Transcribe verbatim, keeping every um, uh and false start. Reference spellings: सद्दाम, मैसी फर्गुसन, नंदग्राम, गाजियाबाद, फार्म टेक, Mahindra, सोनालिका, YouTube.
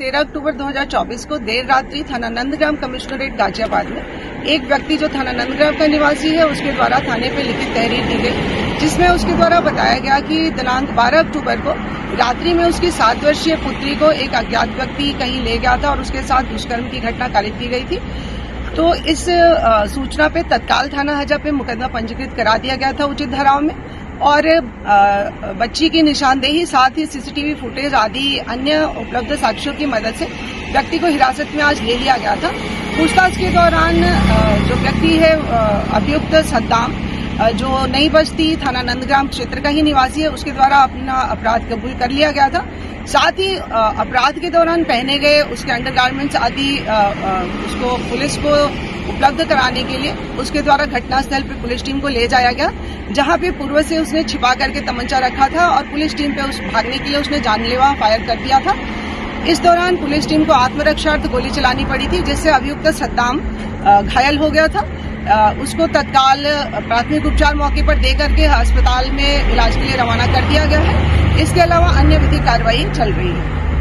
तेरह अक्टूबर दो हज़ार चौबीस को देर रात्रि थाना नंदग्राम कमिश्नरेट गाजियाबाद में एक व्यक्ति जो थाना नंदग्राम का निवासी है उसके द्वारा थाने पे लिखित तहरीर दी गई, जिसमें उसके द्वारा बताया गया कि दिनांक बारह अक्टूबर को रात्रि में उसकी सात वर्षीय पुत्री को एक अज्ञात व्यक्ति कहीं ले गया था और उसके साथ दुष्कर्म की घटना कारित की गई थी। तो इस सूचना पे तत्काल थाना हजा पे मुकदमा पंजीकृत करा दिया गया था उचित धाराओं में और बच्ची की निशानदेही साथ ही सीसीटीवी फुटेज आदि अन्य उपलब्ध साक्ष्यों की मदद से व्यक्ति को हिरासत में आज ले लिया गया था। पूछताछ के दौरान जो व्यक्ति है अभियुक्त सद्दाम जो नई बस्ती थाना नंदग्राम क्षेत्र का ही निवासी है उसके द्वारा अपना अपराध कबूल कर लिया गया था। साथ ही अपराध के दौरान पहने गए उसके अंडरगारमेंट्स आदि उसको पुलिस को उपलब्ध कराने के लिए उसके द्वारा घटनास्थल पर पुलिस टीम को ले जाया गया, जहां पे पूर्व से उसने छिपा करके तमंचा रखा था और पुलिस टीम पे उस भागने के लिए उसने जानलेवा फायर कर दिया था। इस दौरान पुलिस टीम को आत्मरक्षार्थ गोली चलानी पड़ी थी, जिससे अभियुक्त सद्दाम घायल हो गया था। उसको तत्काल प्राथमिक उपचार मौके पर दे करके अस्पताल में इलाज के लिए रवाना कर दिया गया है। इसके अलावा अन्य विधिक कार्रवाई चल रही है।